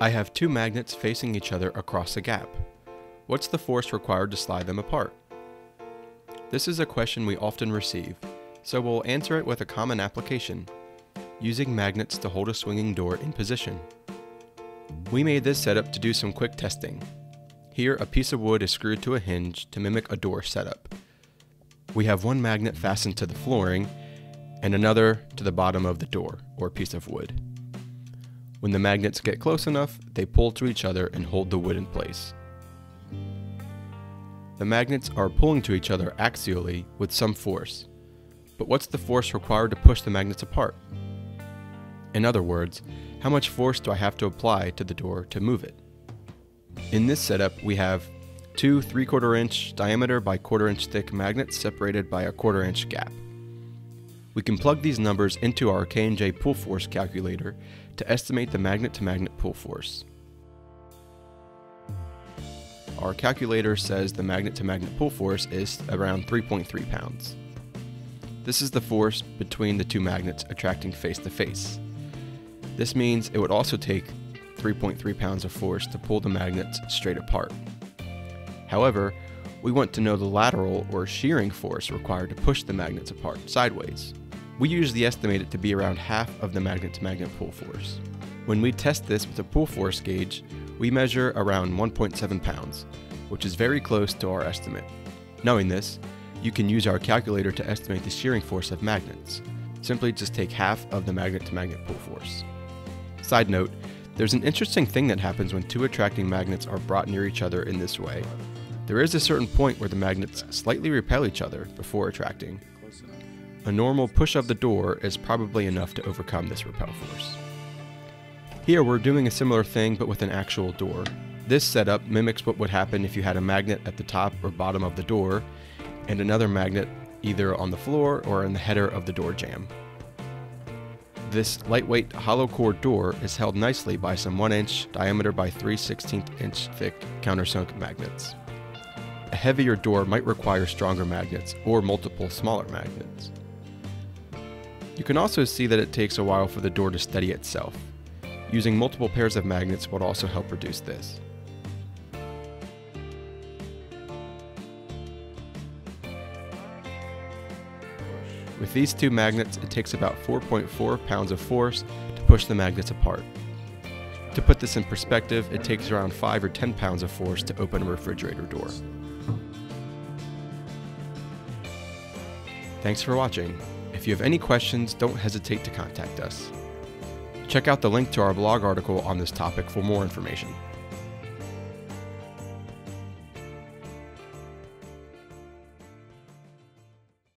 I have two magnets facing each other across a gap. What's the force required to slide them apart? This is a question we often receive, so we'll answer it with a common application, using magnets to hold a swinging door in position. We made this setup to do some quick testing. Here, a piece of wood is screwed to a hinge to mimic a door setup. We have one magnet fastened to the flooring and another to the bottom of the door or piece of wood. When the magnets get close enough, they pull to each other and hold the wood in place. The magnets are pulling to each other axially with some force, but what's the force required to push the magnets apart? In other words, how much force do I have to apply to the door to move it? In this setup, we have two 3/4 inch diameter by 1/4 inch thick magnets separated by a 1/4 inch gap. We can plug these numbers into our K&J pull force calculator to estimate the magnet-to-magnet pull force. Our calculator says the magnet-to-magnet pull force is around 3.3 pounds. This is the force between the two magnets attracting face-to-face. This means it would also take 3.3 pounds of force to pull the magnets straight apart. However, we want to know the lateral or shearing force required to push the magnets apart sideways. We usually estimate it to be around half of the magnet-to-magnet pull force. When we test this with a pull force gauge, we measure around 1.7 pounds, which is very close to our estimate. Knowing this, you can use our calculator to estimate the shearing force of magnets. Simply just take half of the magnet-to-magnet pull force. Side note, there's an interesting thing that happens when two attracting magnets are brought near each other in this way. There is a certain point where the magnets slightly repel each other before attracting. A normal push of the door is probably enough to overcome this repel force. Here we're doing a similar thing but with an actual door. This setup mimics what would happen if you had a magnet at the top or bottom of the door and another magnet either on the floor or in the header of the door jamb. This lightweight hollow core door is held nicely by some 1 inch diameter by 3/16 inch thick countersunk magnets. A heavier door might require stronger magnets or multiple smaller magnets. You can also see that it takes a while for the door to steady itself. Using multiple pairs of magnets would also help reduce this. With these two magnets, it takes about 4.4 pounds of force to push the magnets apart. To put this in perspective, it takes around 5 or 10 pounds of force to open a refrigerator door. Thanks for watching. If you have any questions, don't hesitate to contact us. Check out the link to our blog article on this topic for more information.